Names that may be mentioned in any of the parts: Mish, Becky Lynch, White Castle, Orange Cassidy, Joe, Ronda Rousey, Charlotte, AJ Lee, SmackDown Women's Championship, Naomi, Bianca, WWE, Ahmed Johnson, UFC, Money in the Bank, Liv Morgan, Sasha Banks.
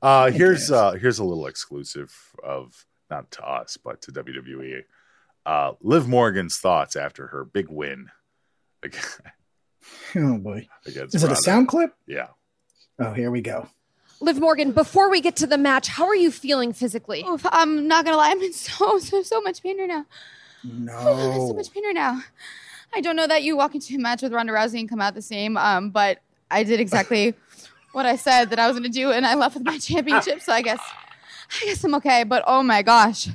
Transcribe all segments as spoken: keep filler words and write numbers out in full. Uh, here's uh, here's a little exclusive of, not to us, but to W W E. Uh, Liv Morgan's thoughts after her big win. Oh, boy. Is it a sound clip? Yeah. Oh, here we go. Liv Morgan, before we get to the match, how are you feeling physically? Oof, I'm not going to lie. I'm in so, so, so much pain right now. No. Oh, so much pain right now. I don't know that you walk into a match with Ronda Rousey and come out the same, um, but I did exactly what I said that I was going to do, and I left with my championship, so I guess I guess I'm okay, but oh, my gosh.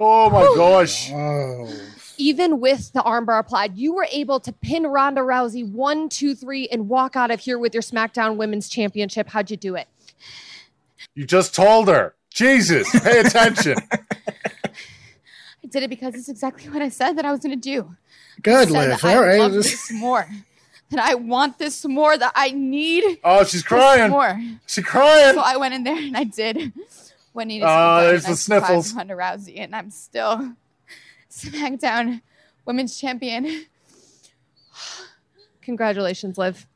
Oh, my Whew. gosh. Oh. Even with the armbar applied, you were able to pin Ronda Rousey one, two, three, and walk out of here with your SmackDown Women's Championship. How'd you do it? You just told her. Jesus, pay attention. I did it because it's exactly what I said that I was going to do. Good, Liv. All right. I love this more. That I want this more. That I need. Oh, she's crying. More. She's crying. So I went in there and I did what needed to be done. Oh, there's the sniffles. Ronda Rousey, and I'm still SmackDown Women's Champion. Congratulations, Liv.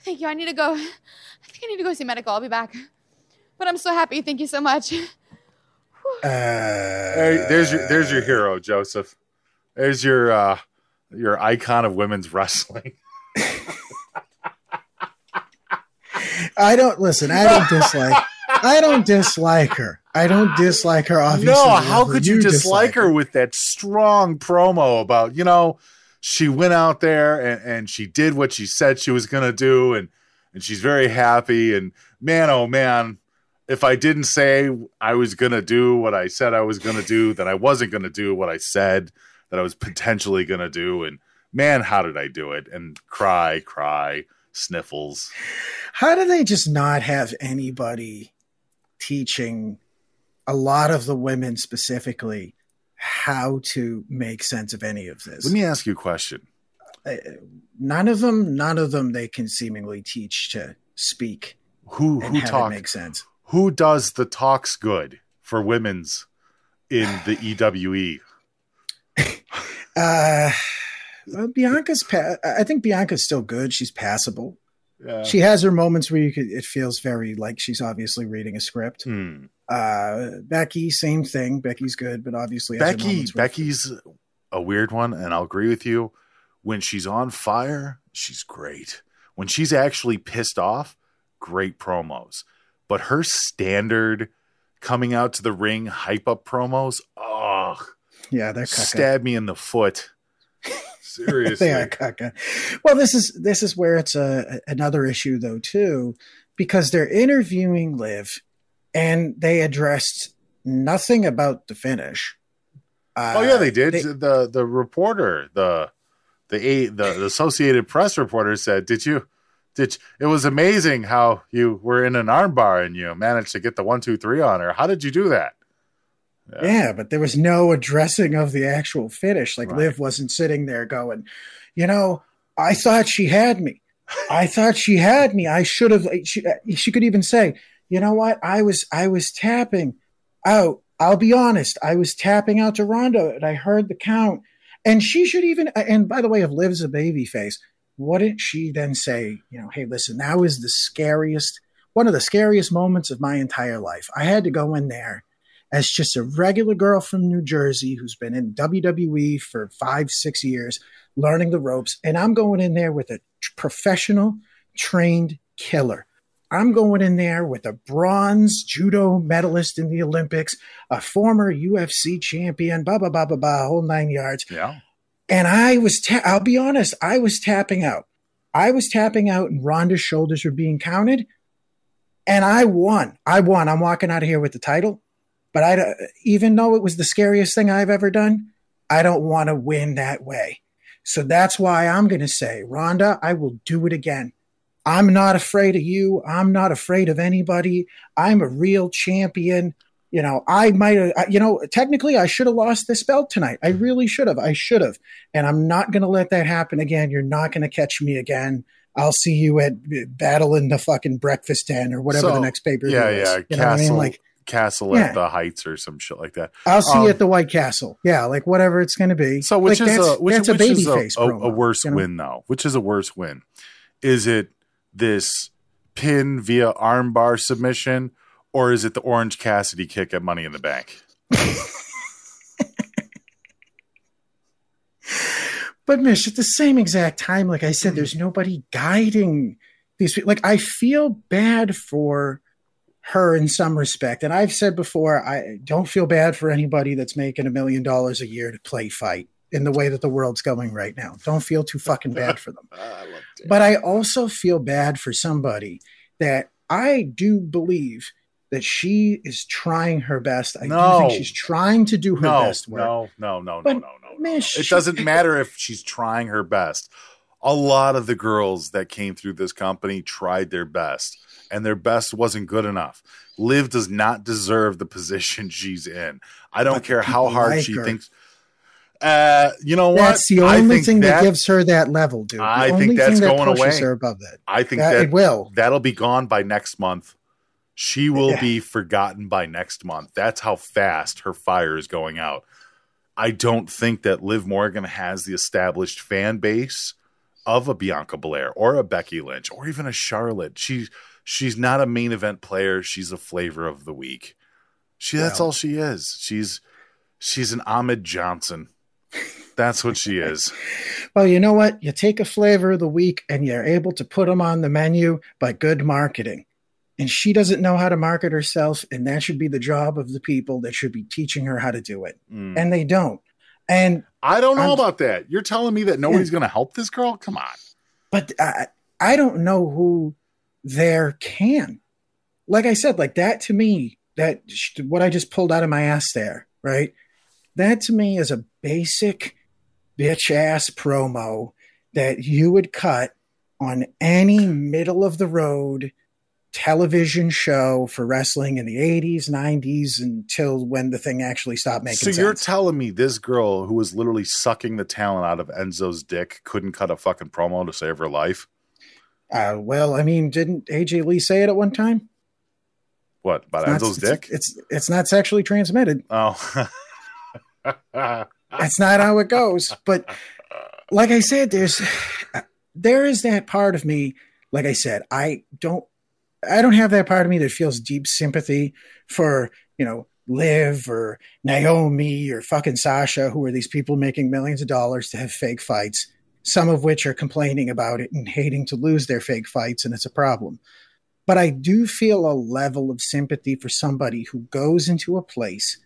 Thank you. I need to go. I think I need to go see medical. I'll be back. But I'm so happy. Thank you so much. Uh, hey, there's your there's your hero, Joseph. There's your uh, your icon of women's wrestling. I don't listen. I don't dislike. I don't dislike her. I don't dislike her. Obviously, no. How could you, you dislike, dislike her, her with that strong promo about, you know, she went out there and, and she did what she said she was going to do, and and she's very happy. And man, oh man, if I didn't say I was going to do what I said I was going to do, then I wasn't going to do what I said that I was potentially going to do. And man, how did I do it? And cry, cry, sniffles. How do they just not have anybody teaching a lot of the women specifically how to make sense of any of this? Let me ask you a question. Uh, none of them, none of them they can seemingly teach to speak. Who, who talks? Makes sense. Who does the talks good for women's in the E W E? Uh, well, Bianca's, pa- I think Bianca's still good. She's passable. Yeah. She has her moments where you could, it feels very like she's obviously reading a script. Hmm. Uh, Becky, same thing. Becky's good, but obviously has Becky, her moments where Becky's a weird one. And I'll agree with you. When she's on fire, she's great. When she's actually pissed off, great promos. But her standard coming out to the ring hype up promos, oh, yeah, they're cucka. Stab me in the foot. Seriously, they are cucka. Well, this is this is where it's a another issue though too, because they're interviewing Liv, and they addressed nothing about the finish. Uh, oh yeah, they did. They, the the reporter, the the the, the Associated Press reporter said, "Did you?" Did you, it was amazing how you were in an armbar and you managed to get the one, two, three on her. How did you do that? Yeah, yeah, but there was no addressing of the actual finish. Like, right. Liv wasn't sitting there going, you know, I thought she had me. I thought she had me. I should have. She, she could even say, you know what? I was I was tapping out. I'll be honest. I was tapping out to Ronda, and I heard the count. And she should even. And by the way, if Liv's a baby face, wouldn't she then say, you know, hey, listen, that was the scariest, one of the scariest moments of my entire life. I had to go in there as just a regular girl from New Jersey who's been in W W E for five, six years, learning the ropes. And I'm going in there with a professional trained killer. I'm going in there with a bronze judo medalist in the Olympics, a former U F C champion, blah, blah, blah, blah, blah, whole nine yards. Yeah. And I was, ta- I'll be honest, I was tapping out. I was tapping out and Ronda's shoulders were being counted. And I won. I won. I'm walking out of here with the title. But I, even though it was the scariest thing I've ever done, I don't want to win that way. So that's why I'm going to say, Ronda, I will do it again. I'm not afraid of you. I'm not afraid of anybody. I'm a real champion. You know, I might have, you know, technically I should have lost this belt tonight. I really should have. I should have. And I'm not going to let that happen again. You're not going to catch me again. I'll see you at Battle in the fucking Breakfast Den or whatever so, the next paper yeah, is. Yeah, yeah. You know what I mean? Like, Castle yeah. at the Heights or some shit like that. I'll see um, you at the White Castle. Yeah, like whatever it's going to be. So which like is that's, a, which, that's which a baby is a, face a, promo, a worse you know? win though? Which is a worse win? Is it this pin via armbar submission? Or is it the Orange Cassidy kick at Money in the Bank? But, Mish, at the same exact time, like I said, there's nobody guiding these people. Like, I feel bad for her in some respect. And I've said before, I don't feel bad for anybody that's making a million dollars a year to play fight in the way that the world's going right now. Don't feel too fucking bad for them. I love it. But I also feel bad for somebody that I do believe that she is trying her best. I no. do think she's trying to do her no, best work. No, no, no, but no, no, no, man, no. She- it doesn't matter if she's trying her best. A lot of the girls that came through this company tried their best, and their best wasn't good enough. Liv does not deserve the position she's in. I don't but care how hard like she her. thinks. Uh, you know what? That's the only thing that, that gives her that level, dude. The I only think that's thing going that away. Her above that. I think that, that it will. That'll be gone by next month. She will yeah. be forgotten by next month. That's how fast her fire is going out. I don't think that Liv Morgan has the established fan base of a Bianca Belair or a Becky Lynch or even a Charlotte. She she's not a main event player. She's a flavor of the week. She that's well, all she is. She's she's an Ahmed Johnson. That's what she is. Well, you know what? You take a flavor of the week and you're able to put them on the menu by good marketing. And she doesn't know how to market herself, and that should be the job of the people that should be teaching her how to do it. Mm. And they don't. And I don't know I'm, about that. You're telling me that nobody's yeah. going to help this girl? Come on. But I, I don't know who there can. Like I said, like that to me, that what I just pulled out of my ass there, right? That to me is a basic bitch ass promo that you would cut on any middle of the road television show for wrestling in the eighties, nineties, until when the thing actually stopped making sense. So you're telling me this girl who was literally sucking the talent out of Enzo's dick couldn't cut a fucking promo to save her life? Uh, well, I mean, didn't A J Lee say it at one time? What, about it's Enzo's not, dick? It's, it's it's not sexually transmitted. Oh. That's not how it goes. But like I said, there's there is that part of me, like I said, I don't I don't have that part of me that feels deep sympathy for, you know, Liv or Naomi or fucking Sasha, who are these people making millions of dollars to have fake fights, some of which are complaining about it and hating to lose their fake fights, and it's a problem. But I do feel a level of sympathy for somebody who goes into a place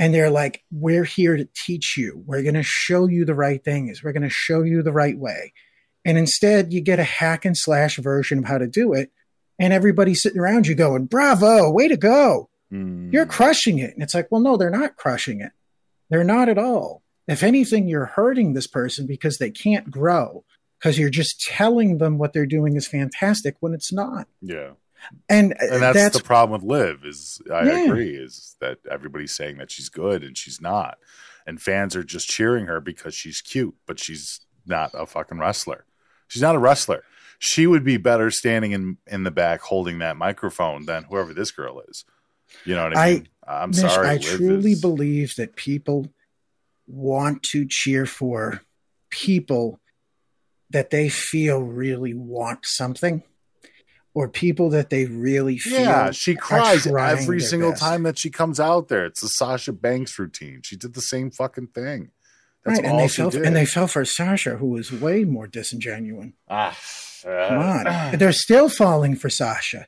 and they're like, we're here to teach you. We're going to show you the right things. We're going to show you the right way. And instead, you get a hack and slash version of how to do it. And everybody's sitting around you going, bravo, way to go. Mm. You're crushing it. And it's like, well, no, they're not crushing it. They're not at all. If anything, you're hurting this person because they can't grow because you're just telling them what they're doing is fantastic when it's not. Yeah. And, and that's, that's the problem with Liv is I yeah. agree is that everybody's saying that she's good and she's not. And fans are just cheering her because she's cute, but she's not a fucking wrestler. She's not a wrestler. She would be better standing in, in the back holding that microphone than whoever this girl is. You know what I mean? I, I'm Mish, sorry. I Liv truly is... believe that people want to cheer for people that they feel really want something or people that they really feel. Yeah, she cries every single best. time that she comes out there. It's the Sasha Banks routine. She did the same fucking thing. That's right, all and they she fell, did. And they fell for Sasha, who was way more disingenuous. Ah. Come on. They're still falling for Sasha.